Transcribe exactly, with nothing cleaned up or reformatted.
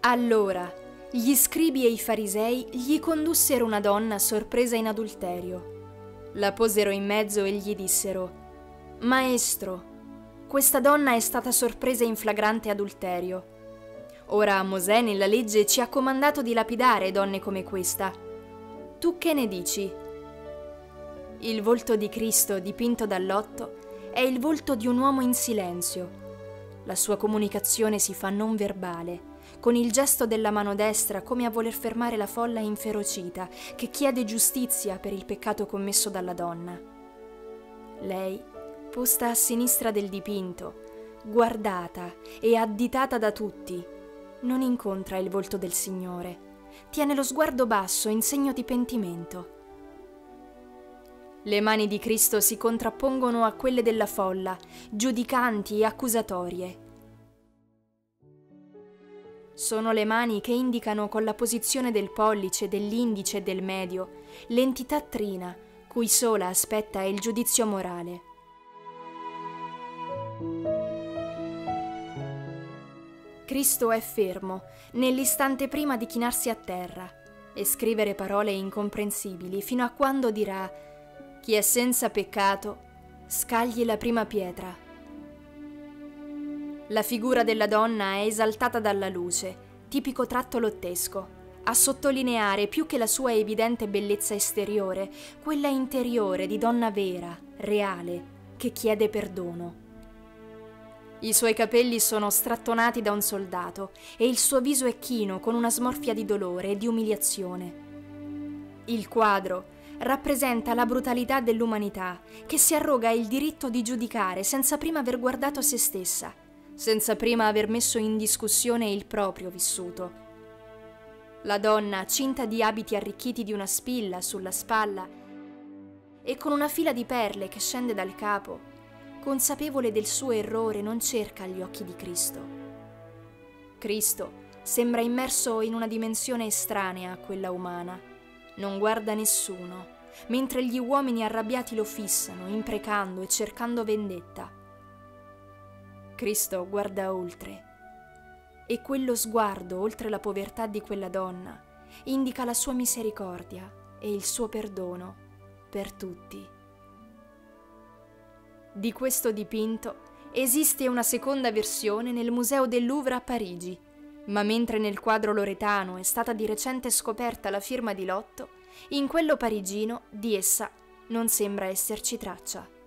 Allora, gli scribi e i farisei gli condussero una donna sorpresa in adulterio. La posero in mezzo e gli dissero: «Maestro, questa donna è stata sorpresa in flagrante adulterio. Ora Mosè nella legge ci ha comandato di lapidare donne come questa. Tu che ne dici?» Il volto di Cristo dipinto da Lotto è il volto di un uomo in silenzio. La sua comunicazione si fa non verbale, con il gesto della mano destra come a voler fermare la folla inferocita che chiede giustizia per il peccato commesso dalla donna. Lei, posta a sinistra del dipinto, guardata e additata da tutti, non incontra il volto del Signore, tiene lo sguardo basso in segno di pentimento. Le mani di Cristo si contrappongono a quelle della folla, giudicanti e accusatorie. Sono le mani che indicano con la posizione del pollice, dell'indice e del medio l'entità trina, cui sola aspetta il giudizio morale. Cristo è fermo, nell'istante prima di chinarsi a terra e scrivere parole incomprensibili, fino a quando dirà: «Chi è senza peccato, scagli la prima pietra». La figura della donna è esaltata dalla luce, tipico tratto lottesco, a sottolineare più che la sua evidente bellezza esteriore, quella interiore di donna vera, reale, che chiede perdono. I suoi capelli sono strattonati da un soldato e il suo viso è chino con una smorfia di dolore e di umiliazione. Il quadro rappresenta la brutalità dell'umanità che si arroga il diritto di giudicare senza prima aver guardato se stessa, senza prima aver messo in discussione il proprio vissuto. La donna, cinta di abiti arricchiti di una spilla sulla spalla e con una fila di perle che scende dal capo, consapevole del suo errore, non cerca gli occhi di Cristo. Cristo sembra immerso in una dimensione estranea a quella umana. Non guarda nessuno, mentre gli uomini arrabbiati lo fissano, imprecando e cercando vendetta. Cristo guarda oltre, e quello sguardo, oltre la povertà di quella donna, indica la sua misericordia e il suo perdono per tutti. Di questo dipinto esiste una seconda versione nel Museo del Louvre a Parigi, ma mentre nel quadro loretano è stata di recente scoperta la firma di Lotto, in quello parigino di essa non sembra esserci traccia.